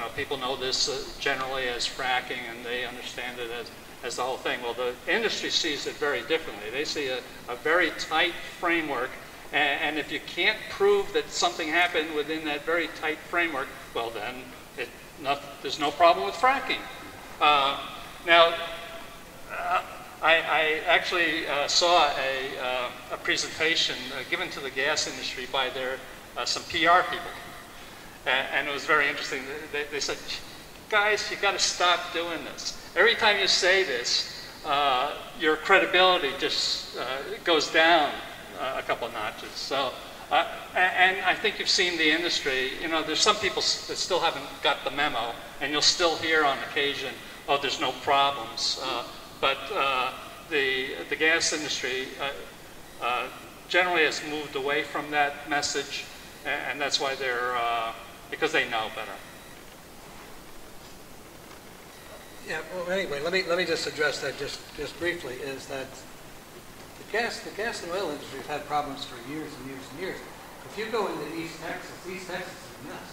know, people know this generally as fracking, and they understand it as the whole thing. Well, the industry sees it very differently. They see a very tight framework, and if you can't prove that something happened within that very tight framework, well, then there's no problem with fracking. I actually saw a presentation given to the gas industry by some PR people. And it was very interesting. They said, guys, you got to stop doing this. Every time you say this, your credibility just goes down a couple notches. So, and I think you've seen the industry, you know, there's some people that still haven't got the memo, and you'll still hear on occasion, oh, there's no problems. But the gas industry generally has moved away from that message, and that's why they're, because they know better. Yeah. Well, anyway, let me just address that just briefly. Is that the gas and oil industry has had problems for years and years and years. If you go into East Texas is a mess,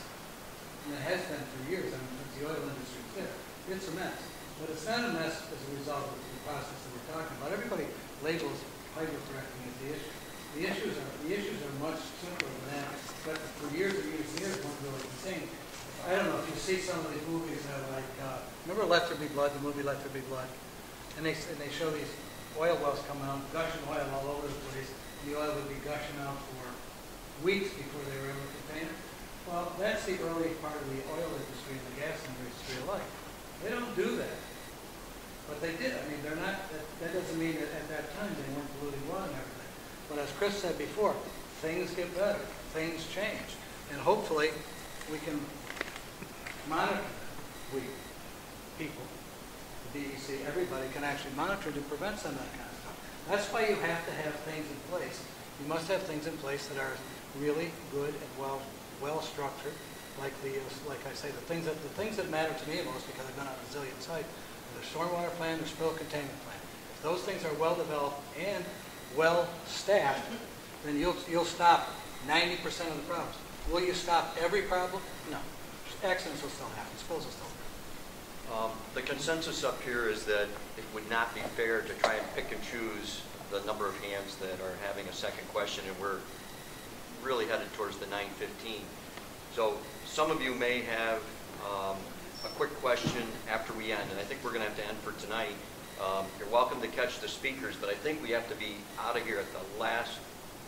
and it has been for years. I mean, since the oil industry is there, it's a mess. But it's not a mess as a result of the process that we're talking about. Everybody labels hydrofracking as the issue. The issues are much simpler than that. But for years and years and years, one goes insane. I don't know if you see some of these movies that are like, remember Left There Be Blood, the movie Left There Be Blood? And they show these oil wells coming out, gushing oil all over the place. And the oil would be gushing out for weeks before they were able to contain it. Well, that's the early part of the oil industry and the gas industry alike. They don't do that. But they did. I mean, they're not, that doesn't mean that at that time they weren't polluting water and everything. But as Chris said before, things get better. Things change. And hopefully we can monitor, we people, the DEC, everybody can actually monitor to prevent some of that kind of stuff. That's why you have to have things in place. You must have things in place that are really good and well structured, like I say, the things that matter to me most because I've been on a zillion sites, the stormwater plan, the spill containment plan. If those things are well developed and well staffed, then you'll stop 90% of the problems. Will you stop every problem? No. Accidents will still happen. Spills will still happen. The consensus up here is that it would not be fair to try and pick and choose the number of hands that are having a second question, and we're really headed towards the 9:15. So some of you may have a quick question after we end, and I think we're going to have to end for tonight. You're welcome to catch the speakers, but I think we have to be out of here at the last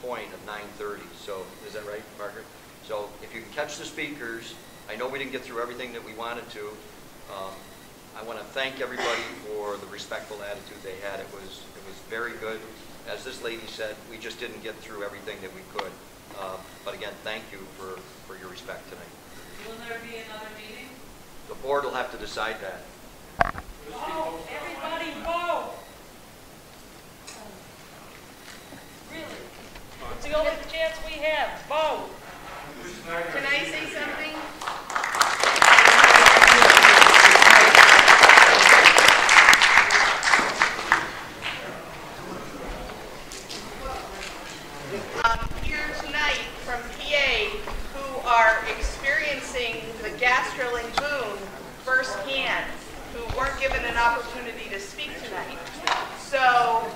point of 9:30. So is that right, Margaret? So if you can catch the speakers, I know we didn't get through everything that we wanted to. I want to thank everybody for the respectful attitude they had. It was very good. As this lady said, we just didn't get through everything that we could. But again, thank you for your respect tonight. Will there be another meeting? The board will have to decide that. Vote! Everybody vote! Really? It's the only chance we have. Vote! Can I say something? Here tonight from PA who are experiencing the Gasterling boom firsthand, who weren't given an opportunity to speak tonight. So